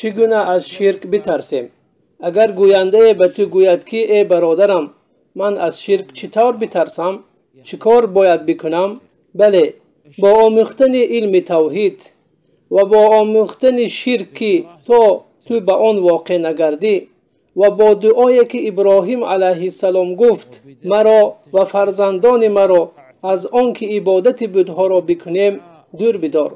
چگونه از شرک بترسیم؟ اگر گوینده به تو گوید که ای برادرم من از شرک چطور بترسم؟ چیکار باید بکنم؟ بله، با آموختن علم توحید و با آموختن شرکی تو به آن واقع نگردی و با دعایی که ابراهیم علیه السلام گفت مرا و فرزندان مرا از آنکه عبادت بت‌ها را بکنیم دور بدار.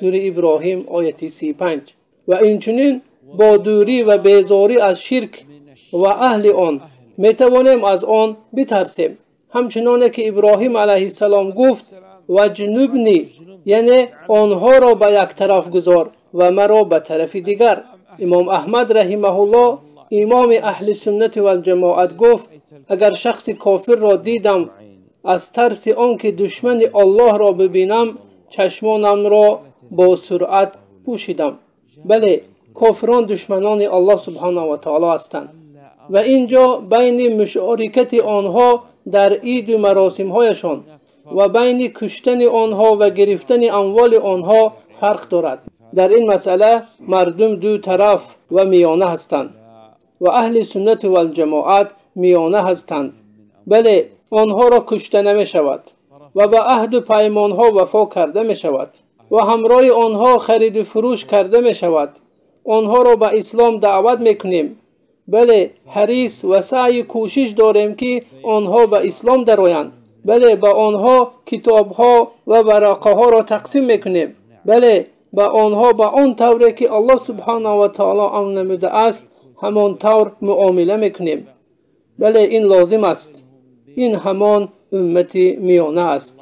سوره ابراهیم آیه 35. و اینچنین با دوری و بیزاری از شرک و اهل آن می توانیم از آن بترسیم. همچنانه که ابراهیم علیه السلام گفت و جنوبنی، یعنی آنها را به یک طرف گذار و مرا به طرف دیگر. امام احمد رحمه الله امام اهل سنت و الجماعت گفت اگر شخص کافر را دیدم از ترس آنکه دشمن الله را ببینم چشمانم را با سرعت پوشیدم. بله، کافران دشمنان الله سبحانه و تعالی هستند و اینجا بین مشارکت آنها در عید و مراسمهایشان و بین کشتن آنها و گرفتن اموال آنها فرق دارد. در این مسئله مردم دو طرف و میانه هستند و اهل سنت و الجماعت میانه هستند. بله، آنها را کشته نمی شود و به عهد و پیمان ها وفا کرده می شود و همراه آنها خرید و فروش کرده می شود. آنها را به اسلام دعوت می کنیم. بله، حریص و سعی کوشش داریم که آنها به اسلام درآیند. بله، به آنها کتاب ها و ورقه ها را تقسیم می کنیم. بله، به آنها به آن طوری که الله سبحانه و تعالی امر نموده است همان طور معامله می کنیم. بله، این لازم است. این همان امت میانه است.